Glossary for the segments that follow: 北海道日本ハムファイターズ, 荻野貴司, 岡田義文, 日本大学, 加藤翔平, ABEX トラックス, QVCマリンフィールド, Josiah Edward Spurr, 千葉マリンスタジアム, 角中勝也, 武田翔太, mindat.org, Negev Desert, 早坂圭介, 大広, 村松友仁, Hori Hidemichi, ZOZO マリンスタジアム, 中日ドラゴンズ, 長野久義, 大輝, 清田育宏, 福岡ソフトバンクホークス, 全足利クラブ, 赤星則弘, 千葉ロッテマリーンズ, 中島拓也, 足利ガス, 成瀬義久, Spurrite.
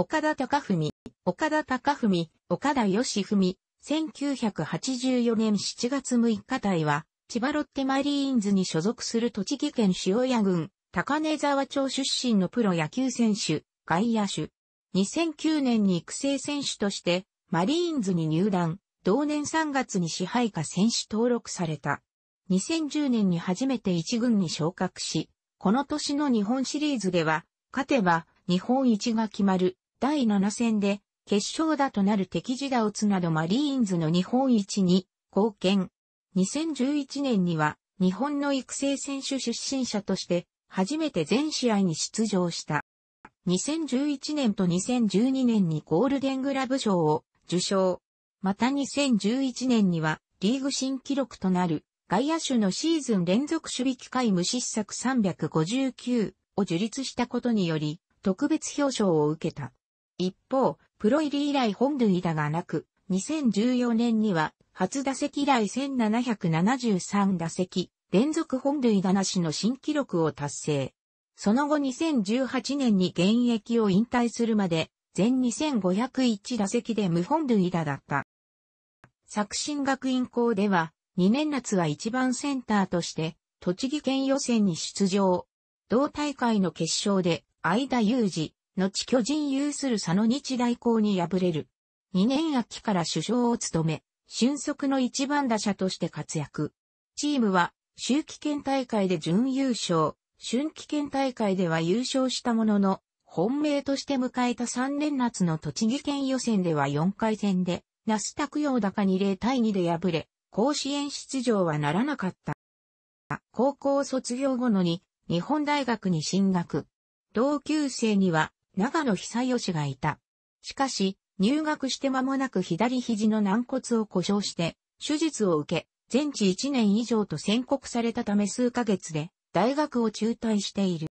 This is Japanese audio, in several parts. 岡田義文、1984年7月6日隊は、千葉ロッテマリーンズに所属する栃木県塩谷郡、高根沢町出身のプロ野球選手、外野手。2009年に育成選手として、マリーンズに入団、同年3月に支配下選手登録された。2010年に初めて1軍に昇格し、この年の日本シリーズでは、勝てば日本一が決まる第7戦で、決勝打となる敵地打を打つなどマリーンズの日本一に貢献。2011年には日本の育成選手出身者として初めて全試合に出場した。2011年と2012年にゴールデングラブ賞を受賞。また2011年にはリーグ新記録となる外野手のシーズン連続守備機会無失策359を樹立したことにより特別表彰を受けた。一方、プロ入り以来本塁打がなく、2014年には、初打席以来1773打席、連続本塁打なしの新記録を達成。その後2018年に現役を引退するまで、全2501打席で無本塁打だった。作新学院校では、2年夏は1番センターとして、栃木県予選に出場。同大会の決勝で、相田祐二。後巨人有する佐野日大校に敗れる。2年秋から主将を務め、俊足の一番打者として活躍。チームは、秋季県大会で準優勝、春季県大会では優勝したものの、本命として迎えた3年夏の栃木県予選では4回戦で、那須拓陽高に0対2で敗れ、甲子園出場はならなかった。高校卒業後のに、日本大学に進学。同級生には、長野久義がいた。しかし、入学して間もなく左肘の軟骨を故障して、手術を受け、全治1年以上と宣告されたため数ヶ月で、大学を中退している。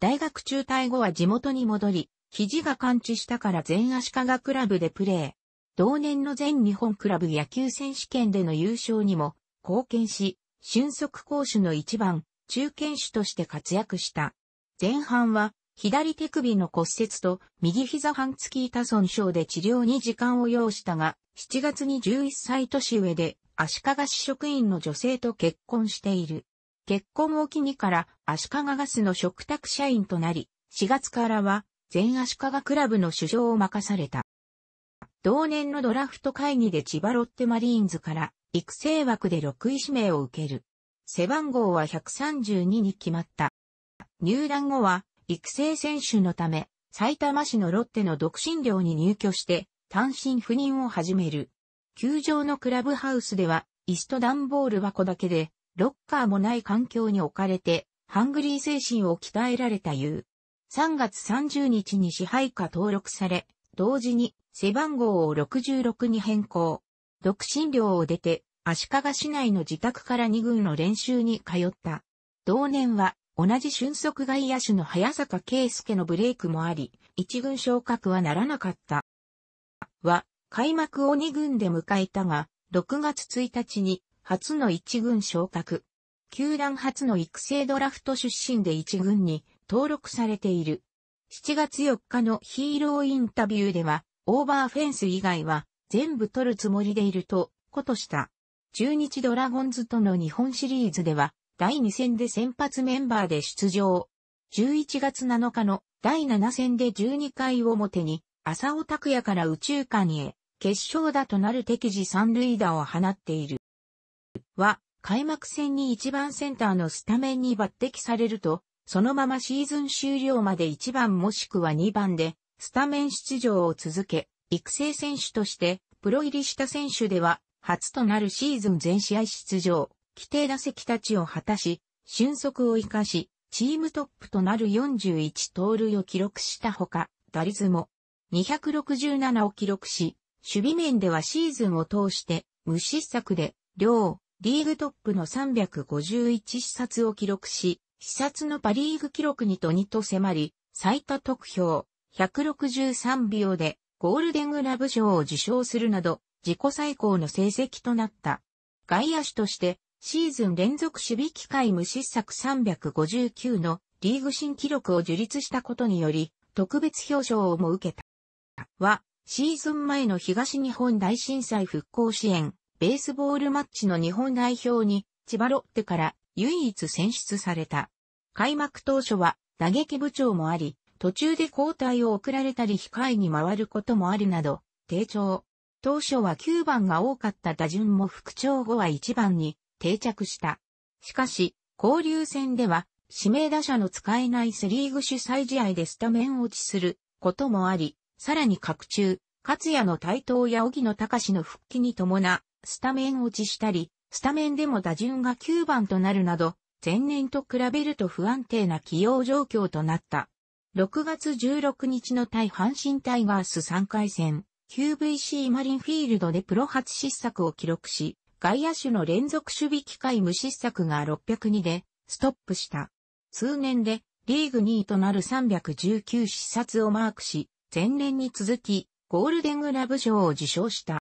大学中退後は地元に戻り、肘が完治したから全足利クラブでプレー。同年の全日本クラブ野球選手権での優勝にも貢献し、俊足攻守の一番、中堅手として活躍した。前半は、左手首の骨折と右膝半月板損傷で治療に時間を要したが、7月に11歳年上で足利市職員の女性と結婚している。結婚を機にから足利ガスの嘱託社員となり、4月からは全足利クラブの主将を任された。同年のドラフト会議で千葉ロッテマリーンズから育成枠で6位指名を受ける。背番号は132に決まった。入団後は、育成選手のため、埼玉市のロッテの独身寮に入居して、単身赴任を始める。球場のクラブハウスでは、椅子と段ボール箱だけで、ロッカーもない環境に置かれて、ハングリー精神を鍛えられたゆう。3月30日に支配下登録され、同時に背番号を66に変更。独身寮を出て、足利市内の自宅から2軍の練習に通った。同年は、同じ俊足外野手の早坂圭介のブレイクもあり、一軍昇格はならなかった。開幕を二軍で迎えたが、6月1日に初の一軍昇格。球団初の育成ドラフト出身で一軍に登録されている。7月4日のヒーローインタビューでは、オーバーフェンス以外は全部取るつもりでいると、ことした。中日ドラゴンズとの日本シリーズでは、第2戦で先発メンバーで出場。11月7日の第7戦で12回表に、浅尾拓也から右中間へ、決勝打となる敵地三塁打を放っている。開幕戦に1番センターのスタメンに抜擢されると、そのままシーズン終了まで1番もしくは2番で、スタメン出場を続け、育成選手として、プロ入りした選手では、初となるシーズン全試合出場。規定打席たちを果たし、俊足を生かし、チームトップとなる41盗塁を記録したほか、打率も267を記録し、守備面ではシーズンを通して無失策で、両リーグトップの351視察を記録し、視察のパリーグ記録にと2と迫り、最多得票163秒でゴールデングラブ賞を受賞するなど、自己最高の成績となった。外野手として、シーズン連続守備機会無失策359のリーグ新記録を樹立したことにより、特別表彰をも受けた。は、シーズン前の東日本大震災復興支援、ベースボールマッチの日本代表に、千葉ロッテから唯一選出された。開幕当初は打撃不調もあり、途中で交代を送られたり控えに回ることもあるなど、低調。当初は9番が多かった打順も復調後は1番に定着した。しかし、交流戦では指名打者の使えないセリーグ主催試合でスタメン落ちすることもあり、さらに各中、勝也の台頭や荻野貴司の復帰に伴、スタメン落ちしたり、スタメンでも打順が9番となるなど、前年と比べると不安定な起用状況となった。6月16日の対阪神タイガース3回戦、QVC マリンフィールドでプロ初失策を記録し、外野手の連続守備機会無失策が602でストップした。通年でリーグ2位となる319失策をマークし、前年に続きゴールデングラブ賞を受賞した。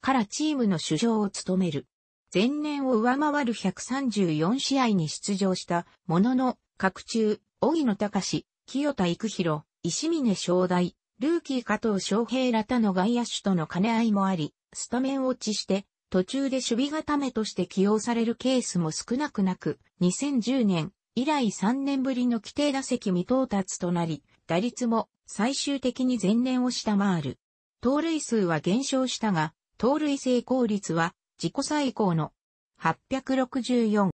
からチームの主将を務める。前年を上回る134試合に出場したものの、各中、荻野貴司、清田育弘、石嶺正大、ルーキー加藤翔平ら他の外野手との兼ね合いもあり、スタメン落ちして、途中で守備固めとして起用されるケースも少なくなく、2010年以来3年ぶりの規定打席未到達となり、打率も最終的に前年を下回る。盗塁数は減少したが、盗塁成功率は自己最高の864。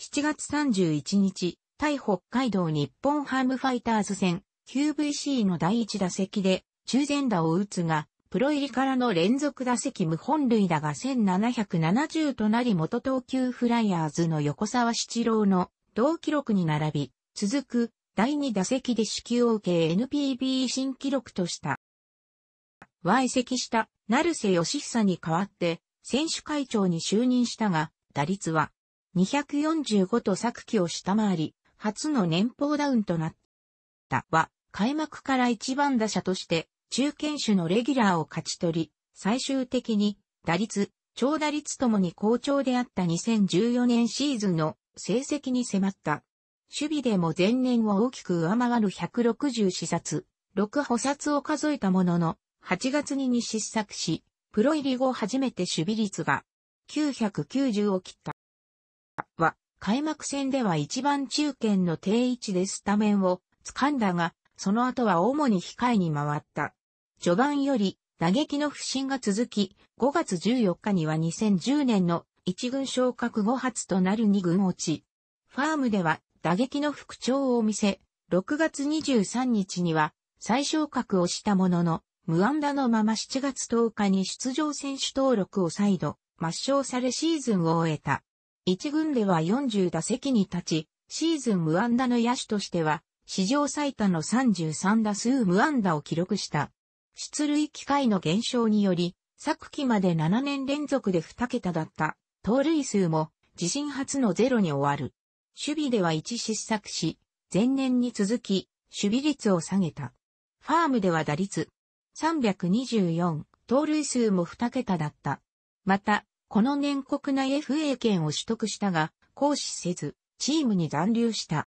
7月31日、対北海道日本ハムファイターズ戦 QVC の第1打席で中前打を打つが、プロ入りからの連続打席無本塁打が1770となり元東急フライヤーズの横澤七郎の同記録に並び、続く第2打席で四球を受け NPB 新記録とした。は移籍した成瀬義久に代わって選手会長に就任したが、打率は245と昨季を下回り、初の年俸ダウンとなった。は開幕から1番打者として、中堅手のレギュラーを勝ち取り、最終的に打率、長打率ともに好調であった2014年シーズンの成績に迫った。守備でも前年を大きく上回る160失策、6補殺を数えたものの、8月に2失策し、プロ入り後初めて守備率が990を切った。は、開幕戦では一番中堅の定位置でスタメンを掴んだが、その後は主に控えに回った。序盤より打撃の不振が続き、5月14日には2010年の1軍昇格後初となる2軍落ち。ファームでは打撃の復調を見せ、6月23日には再昇格をしたものの、無安打のまま7月10日に出場選手登録を再度抹消されシーズンを終えた。1軍では40打席に立ち、シーズン無安打の野手としては、史上最多の33打数無安打を記録した。出塁機会の減少により、昨季まで7年連続で2桁だった、盗塁数も自身初のゼロに終わる。守備では1失策し、前年に続き、守備率を下げた。ファームでは打率324、盗塁数も2桁だった。また、この年国内 FA 権を取得したが、行使せず、チームに残留した。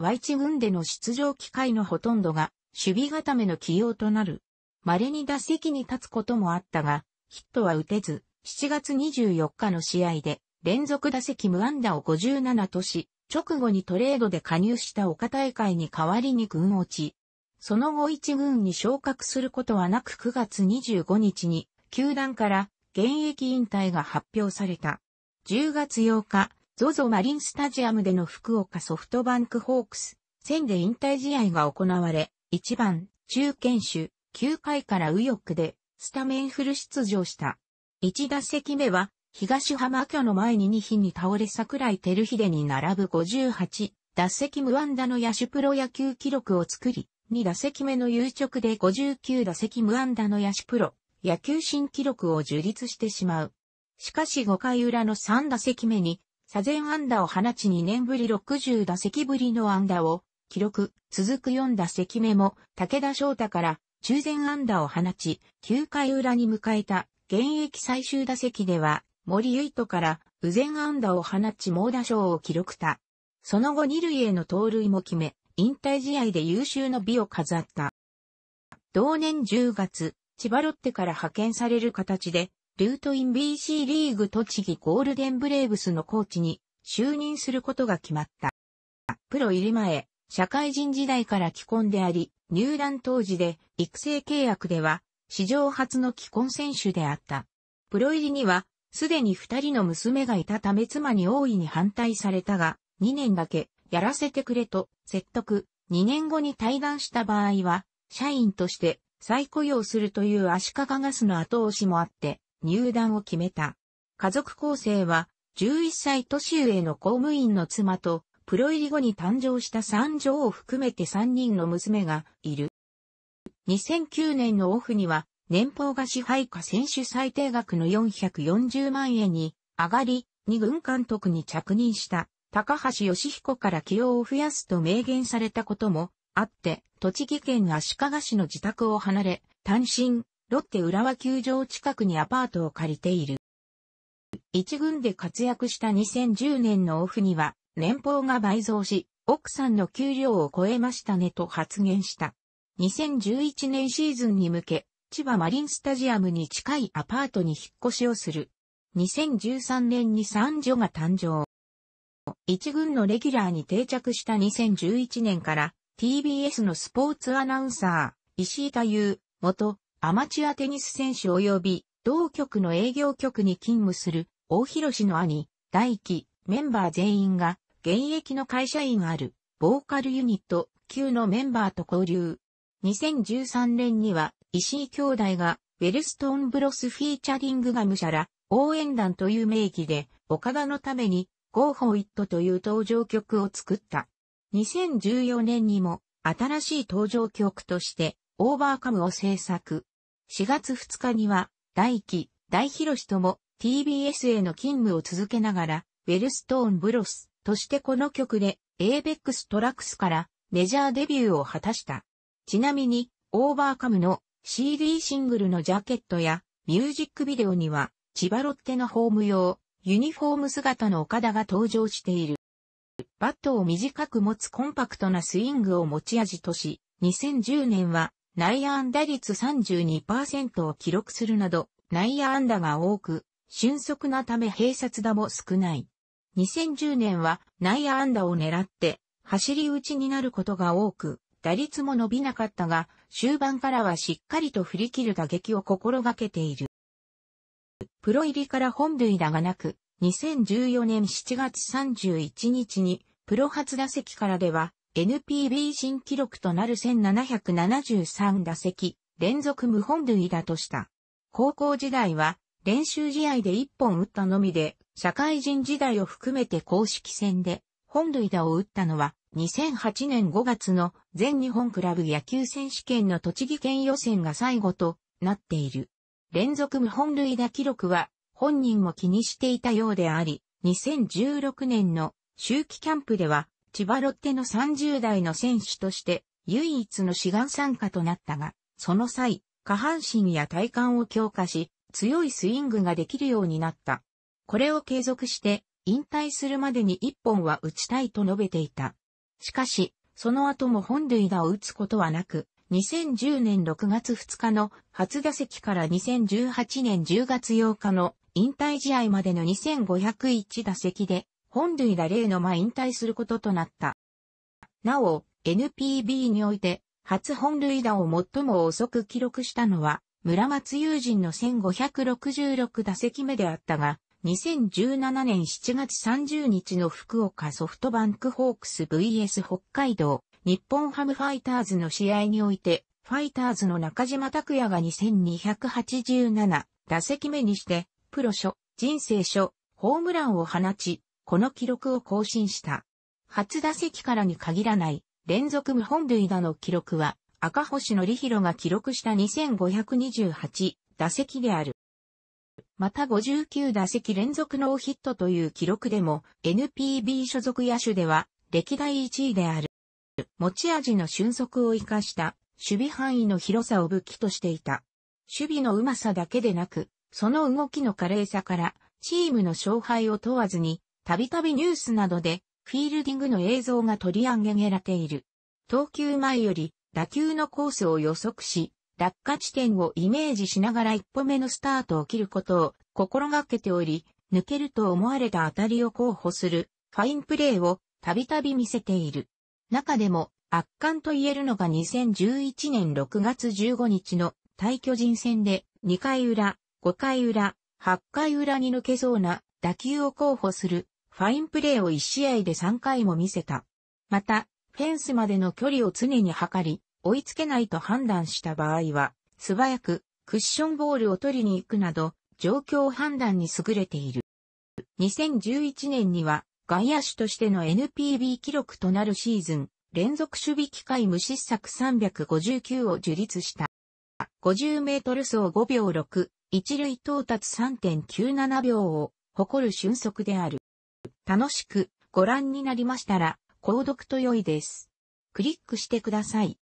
1軍での出場機会のほとんどが守備固めの起用となる。稀に打席に立つこともあったが、ヒットは打てず、7月24日の試合で連続打席無安打を57とし、直後にトレードで加入した岡大会に代わりに軍落ち。その後1軍に昇格することはなく9月25日に球団から現役引退が発表された。10月8日、ZOZO マリンスタジアムでの福岡ソフトバンクホークス戦で引退試合が行われ、1番、中堅手、9回から右翼でスタメンフル出場した。1打席目は、東浜巨の前に2匹に倒れ桜井輝秀に並ぶ58、打席無安打の野手プロ野球記録を作り、2打席目の夕直で59打席無安打の野手プロ野球新記録を樹立してしまう。しかし5回裏の3打席目に、左前安打を放ち2年ぶり60打席ぶりの安打を記録。続く4打席目も武田翔太から中前安打を放ち、9回裏に迎えた現役最終打席では森唯斗から右前安打を放ち猛打賞を記録した。その後二塁への盗塁も決め、引退試合で優秀の美を飾った。同年10月、千葉ロッテから派遣される形で、ルートイン BC リーグ栃木ゴールデンブレーブスのコーチに就任することが決まった。プロ入り前、社会人時代から既婚であり、入団当時で育成契約では史上初の既婚選手であった。プロ入りには、すでに2人の娘がいたため妻に大いに反対されたが、2年だけやらせてくれと説得、2年後に退団した場合は、社員として再雇用するという足利ガスの後押しもあって入団を決めた。家族構成は11歳年上の公務員の妻とプロ入り後に誕生した三女を含めて3人の娘がいる。2009年のオフには年俸が支配下選手最低額の440万円に上がり、2軍監督に着任した高橋義彦から起用を増やすと明言されたこともあって、栃木県足利市の自宅を離れ、単身、ロッテ浦和球場近くにアパートを借りている。一軍で活躍した2010年のオフには、年俸が倍増し、奥さんの給料を超えましたねと発言した。2011年シーズンに向け、千葉マリンスタジアムに近いアパートに引っ越しをする。2013年に三女が誕生。一軍のレギュラーに定着した2011年から、TBS のスポーツアナウンサー、石井太夫、元アマチュアテニス選手及び同局の営業局に勤務する大広の兄、大輝、メンバー全員が現役の会社員あるボーカルユニット級のメンバーと交流。2013年には石井兄弟がウェルストーンブロスフィーチャリングがむしゃら応援団という名義で岡田のために Go For It という登場曲を作った。2014年にも新しい登場曲としてオーバーカムを制作。4月2日には大輝、大広とも TBS への勤務を続けながらウェルストーンブロスとしてこの曲で ABEX トラックスからメジャーデビューを果たした。ちなみにオーバーカムの CD シングルのジャケットやミュージックビデオには千葉ロッテのホーム用ユニフォーム姿の岡田が登場している。バットを短く持つコンパクトなスイングを持ち味とし、2010年は内野安打率 32% を記録するなど、内野安打が多く、俊足なため併殺打も少ない。2010年は内野安打を狙って、走り打ちになることが多く、打率も伸びなかったが、終盤からはしっかりと振り切る打撃を心がけている。プロ入りから本塁打がなく、2014年7月31日にプロ初打席からでは NPB 新記録となる1773打席連続無本塁打とした。高校時代は練習試合で1本打ったのみで社会人時代を含めて公式戦で本塁打を打ったのは2008年5月の全日本クラブ野球選手権の栃木県予選が最後となっている。連続無本塁打記録は本人も気にしていたようであり、2016年の秋季キャンプでは、千葉ロッテの30代の選手として唯一の志願参加となったが、その際、下半身や体幹を強化し、強いスイングができるようになった。これを継続して、引退するまでに1本は打ちたいと述べていた。しかし、その後も本塁打を打つことはなく、2010年6月2日の初打席から2018年10月8日の引退試合までの2501打席で、本塁打0のま引退することとなった。なお、NPB において、初本塁打を最も遅く記録したのは、村松友仁の1566打席目であったが、2017年7月30日の福岡ソフトバンクホークス vs 北海道、日本ハムファイターズの試合において、ファイターズの中島拓也が2287打席目にして、プロ初、人生初、ホームランを放ち、この記録を更新した。初打席からに限らない、連続無本塁打の記録は、赤星則弘が記録した2528打席である。また59打席連続ノーヒットという記録でも、NPB 所属野手では、歴代1位である。持ち味の俊足を生かした、守備範囲の広さを武器としていた。守備の上手さだけでなく、その動きの華麗さから、チームの勝敗を問わずに、たびたびニュースなどで、フィールディングの映像が取り上げられている。投球前より打球のコースを予測し、落下地点をイメージしながら一歩目のスタートを切ることを心がけており、抜けると思われた当たりを候補するファインプレーをたびたび見せている。中でも圧巻と言えるのが2011年6月15日の対巨人戦で2回裏、5回裏、8回裏に抜けそうな打球を候補するファインプレーを1試合で3回も見せた。また、フェンスまでの距離を常に測り、追いつけないと判断した場合は、素早くクッションボールを取りに行くなど、状況判断に優れている。2011年には外野手としての NPB 記録となるシーズン連続守備機会無失策359を樹立した。50メートル走5秒6、一塁到達 3.97 秒を誇る俊足である。楽しくご覧になりましたら購読と良いです。クリックしてください。